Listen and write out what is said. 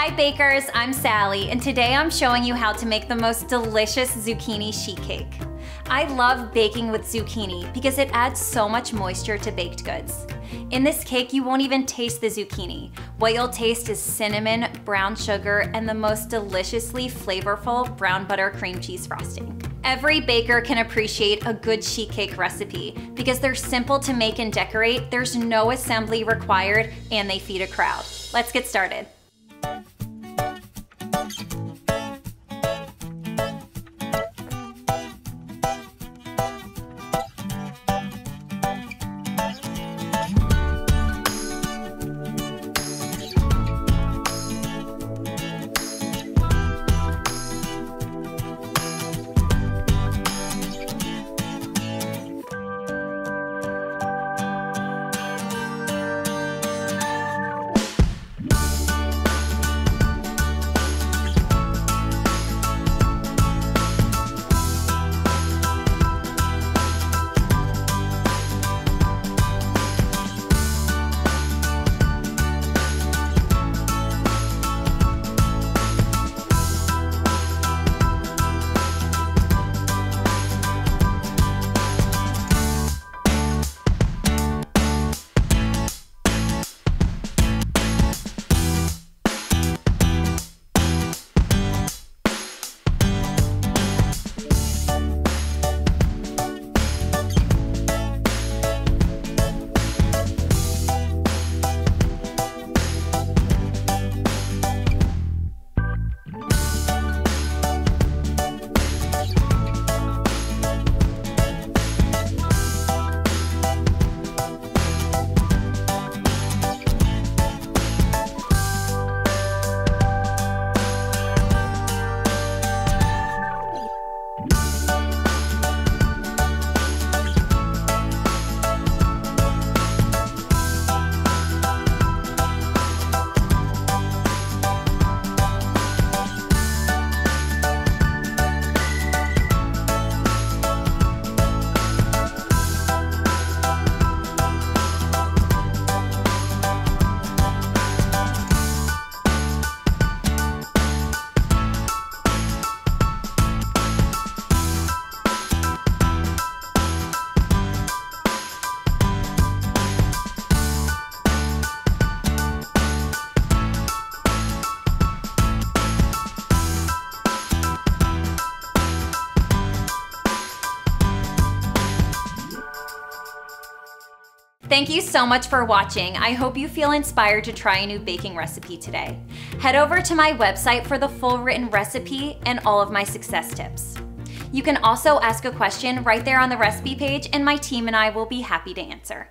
Hi bakers, I'm Sally, and today I'm showing you how to make the most delicious zucchini sheet cake. I love baking with zucchini because it adds so much moisture to baked goods. In this cake, you won't even taste the zucchini. What you'll taste is cinnamon, brown sugar, and the most deliciously flavorful brown butter cream cheese frosting. Every baker can appreciate a good sheet cake recipe because they're simple to make and decorate, there's no assembly required, and they feed a crowd. Let's get started. Thank you so much for watching. I hope you feel inspired to try a new baking recipe today. Head over to my website for the full written recipe and all of my success tips. You can also ask a question right there on the recipe page, and my team and I will be happy to answer.